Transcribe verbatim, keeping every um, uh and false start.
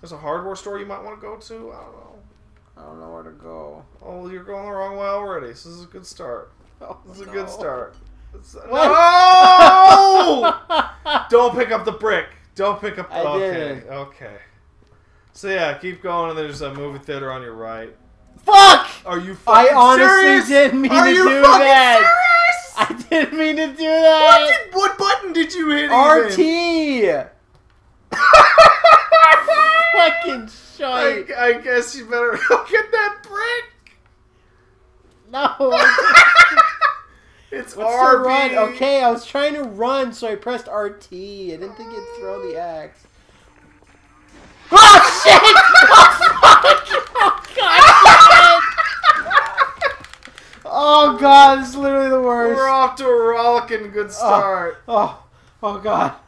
There's a hardware store you might want to go to? I don't know. I don't know where to go. Oh, you're going the wrong way already. This is a good start. Oh, this is no. a good start. It's, no! Don't pick up the brick. Don't pick up the... I okay. Didn't. Okay. So, yeah, keep going, and there's a movie theater on your right. Fuck! Are you fucking serious? I honestly serious? didn't mean Are to do that. Are you fucking serious? I didn't mean to do that. What, did, what button did you hit R T! Even? Fucking shite. I, I guess you better look at that brick. No. It's R B. Okay, I was trying to run, so I pressed R T. I didn't think it'd throw the axe. Oh, shit! Oh, fuck! Oh, God! Oh, God, this is literally the worst. We're off to a rollicking good start. Oh, oh, oh God.